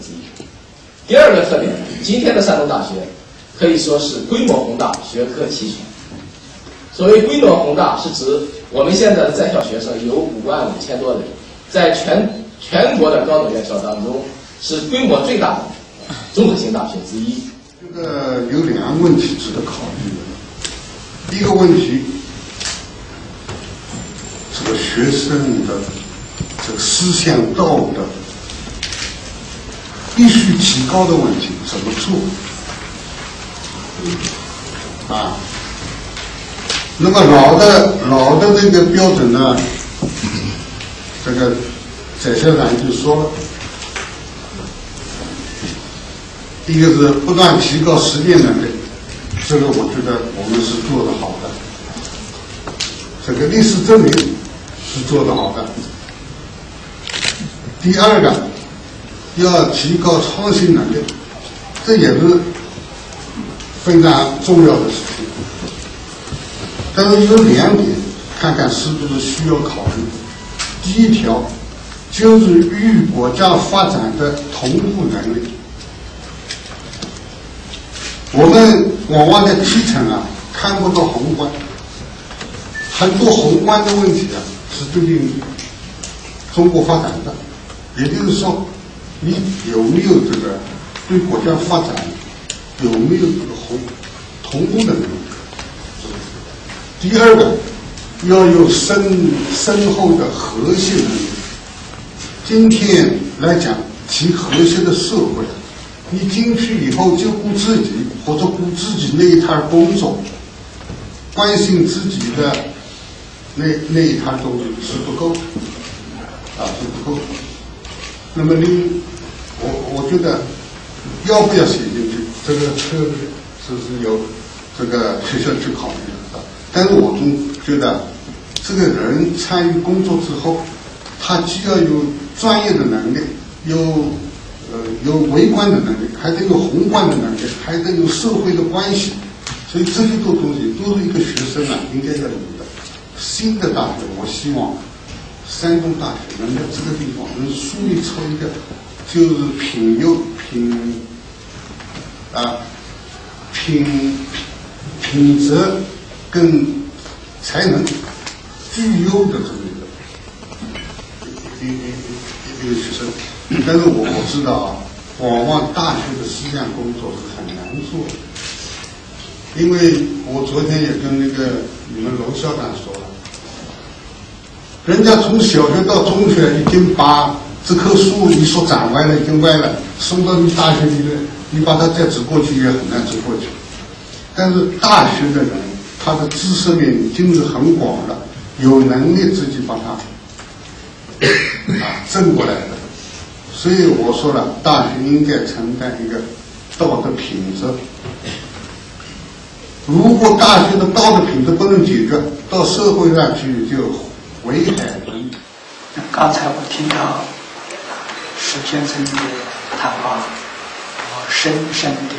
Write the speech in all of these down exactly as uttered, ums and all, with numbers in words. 级。第二个特点，今天的山东大学可以说是规模宏大，学科齐全。所谓规模宏大，是指我们现在的在校学生有五万五千多人，在全全国的高等院校当中是规模最大的综合性大学之一。这个有两个问题值得考虑的，第一个问题，这个学生的这个思想道德必须提高的问题怎么做？啊，那么老的老的这个标准呢，这个翟校长就说了，第一个是不断提高实践能力，这个我觉得我们是做得好的，这个历史证明是做得好的。第二个，要提高创新能力，这也是非常重要的事情。但是有两点，看看是不是需要考虑。第一条，就是与国家发展的同步能力。我们往往在基层啊，看不到宏观，很多宏观的问题啊，是对应中国发展的，也就是说，你有没有这个对国家发展有没有这个同同步的能力？第二个，要有深深厚的和谐能力。今天来讲提和谐的社会，你进去以后就顾自己或者顾自己那一摊工作，关心自己的那那一摊东西是不够啊，是不够。那么你，我我觉得要不要写进去，这个这个是由这个学校去考虑的。但是我总觉得，这个人参与工作之后，他既要有专业的能力，有呃有微观的能力，还得有宏观的能力，还得有社会的关系。所以这一多东西都是一个学生啊应该要有的。新的大学，我希望山东大学能在这个地方能树立出一个就是品优品啊品品质。跟才能具有的这么一个一一一个学生，但是我我知道啊，往往大学的思想工作是很难做的，因为我昨天也跟那个你们楼校长说了，人家从小学到中学已经把这棵树你说长歪了已经歪了，送到你大学里面，你把它再指过去也很难指过去，但是大学的人。他的知识面已经是很广了，有能力自己把它啊挣过来的，所以我说了，大学应该承担一个道德品质。如果大学的道德品质不能解决，到社会上去就危害人。刚才我听到史先生的谈话，我深深地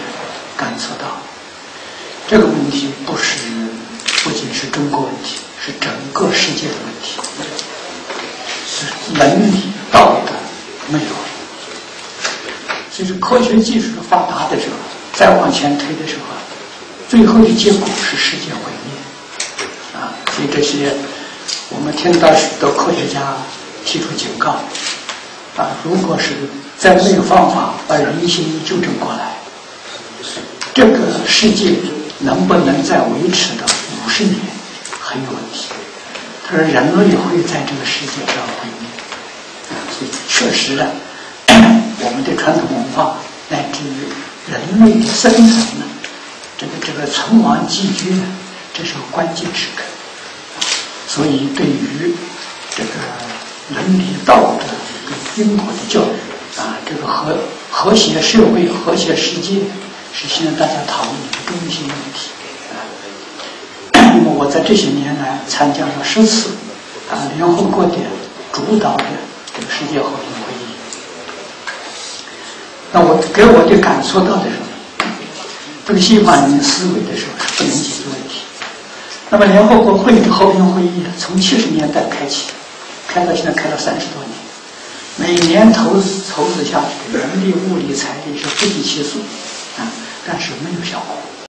感受到这个问题不是。不仅是中国问题，是整个世界的问题，是伦理道德没有。所以说，科学技术发达的时候，再往前推的时候，最后的结果是世界毁灭。啊，所以这些我们听到许多科学家提出警告：啊，如果是再没有方法把人性纠正过来，这个世界能不能再维持到？五十年很有问题，他说人类会在这个世界上毁灭，所以确实呢，我们的传统文化乃至于人类的生存呢，这个这个存亡寄居呢，这是关键时刻。所以对于这个伦理道德跟因果的教育啊，这个和和谐社会、和谐世界是现在大家讨论的中心问题。我在这些年来参加了十次啊联合国的主导的这个世界和平会议，那我给我的感受到的是，这个西方人的思维的时候是不能解决问题。那么联合国会和平会议从七十年代开启，开到现在开了三十多年，每年投资投资下去，人力、物力、财力是不计其数啊，但是没有效果。